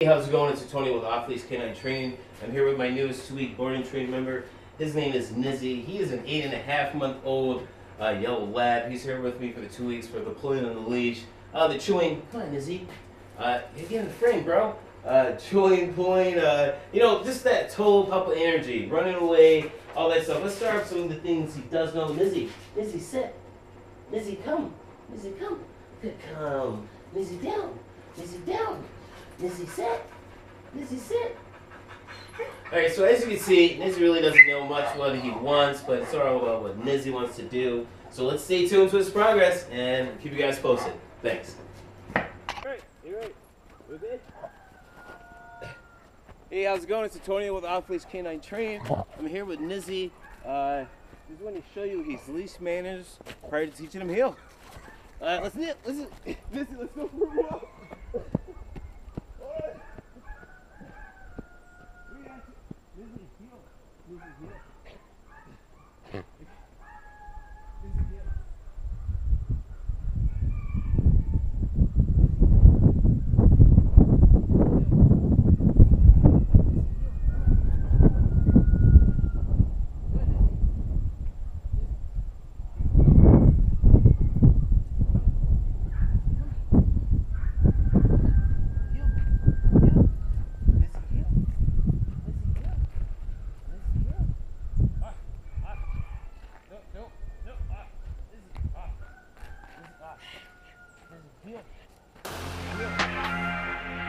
Hey, how's it going? It's Tony with Off Leash K9 Training. I'm here with my newest 2-week board and train member. His name is Nizzy. He is an 8.5-month-old yellow lab. He's here with me for the 2 weeks for the pulling on the leash, the chewing. Come on, Nizzy. Get in the frame, bro. Chewing, pulling, you know, just that total pup of energy, running away, all that stuff. Let's start with some of the things he does know. Nizzy, Nizzy, sit. Nizzy, come. Nizzy, come. Good, come. Nizzy, down. Nizzy, down. Nizzy, sit. Nizzy, sit. Alright, so as you can see, Nizzy really doesn't know much what he wants, but it's all about what Nizzy wants to do. So let's stay tuned to his progress and keep you guys posted. Thanks. Alright, you're right. We're good. Hey, how's it going? It's Antonio with Off Leash K9 Training. I'm here with Nizzy. Just want to show you his leash manners prior to teaching him heel. Let's knit. Listen, Nizzy, let's go for a walk.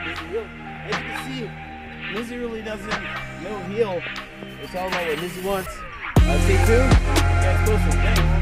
As you can see, Nizzy really doesn't know heel. It's all about what Nizzy wants. Stay tuned. You guys, closer. Thanks.